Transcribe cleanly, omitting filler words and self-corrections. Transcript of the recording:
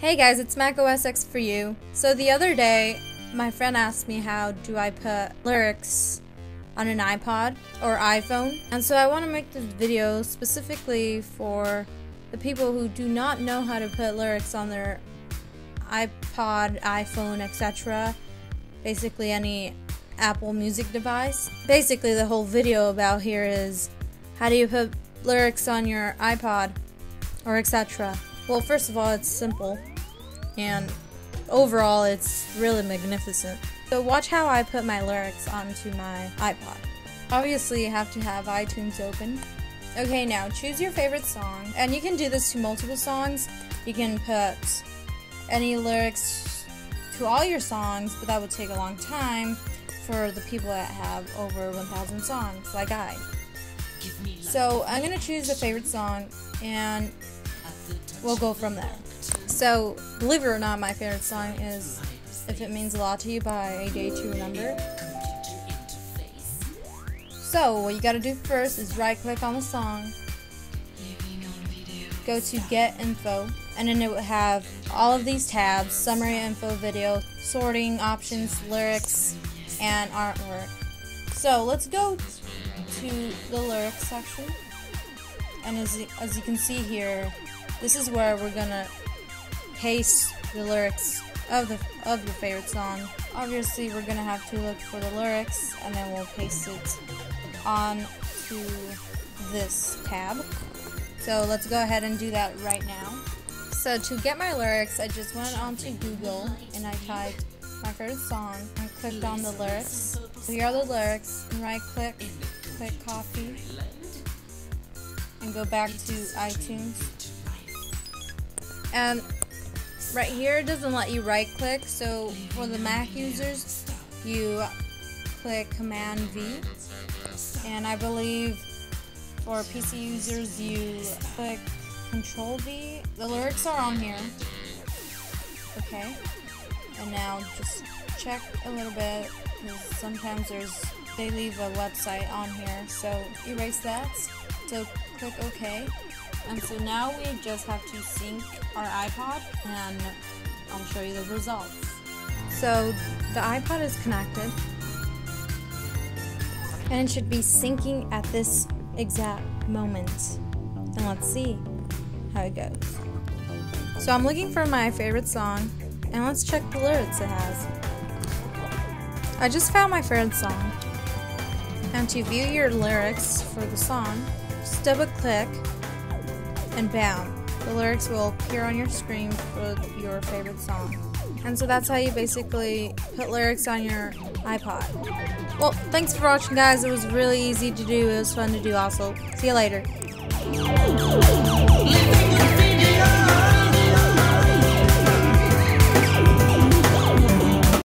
Hey guys, it's Mac OS X for you. So the other day, my friend asked me how do I put lyrics on an iPod or iPhone, and so I want to make this video specifically for the people who do not know how to put lyrics on their iPod, iPhone, etc. Basically any Apple Music device. Basically the whole video about here is how do you put lyrics on your iPod or etc. Well, first of all, it's simple, and overall it's really magnificent. So watch how I put my lyrics onto my iPod. Obviously you have to have iTunes open. Okay, now choose your favorite song, and you can do this to multiple songs. You can put any lyrics to all your songs, but that would take a long time for the people that have over 1,000 songs, like I. So I'm going to choose a favorite song, and we'll go from there. So, believe it or not, my favorite song is If It Means A Lot To You by A Day To Remember. So, what you gotta do first is right-click on the song, go to Get Info, and then it will have all of these tabs: Summary, Info, Video, Sorting, Options, Lyrics, and Artwork. So, let's go to the Lyrics section, and as you can see here, this is where we're gonna paste the lyrics of your favorite song. Obviously, we're gonna have to look for the lyrics, and then we'll paste it on to this tab. So let's go ahead and do that right now. So to get my lyrics, I just went onto Google and I typed my favorite song and clicked on the lyrics. So here are the lyrics. Right-click, click copy, and go back to iTunes. And right here it doesn't let you right click, so for the Mac users you click Command V, and I believe for PC users you click Control V. The lyrics are on here. Okay, and now just check a little bit, because sometimes they leave a website on here, so erase that. So click OK. And so now we just have to sync our iPod, and I'll show you the results. So the iPod is connected, and it should be syncing at this exact moment. And let's see how it goes. So I'm looking for my favorite song, and let's check the lyrics it has. I just found my favorite song. And to view your lyrics for the song, just double click, and bam, the lyrics will appear on your screen for your favorite song. And so that's how you basically put lyrics on your iPod. Well, thanks for watching, guys. It was really easy to do. It was fun to do also. See you later.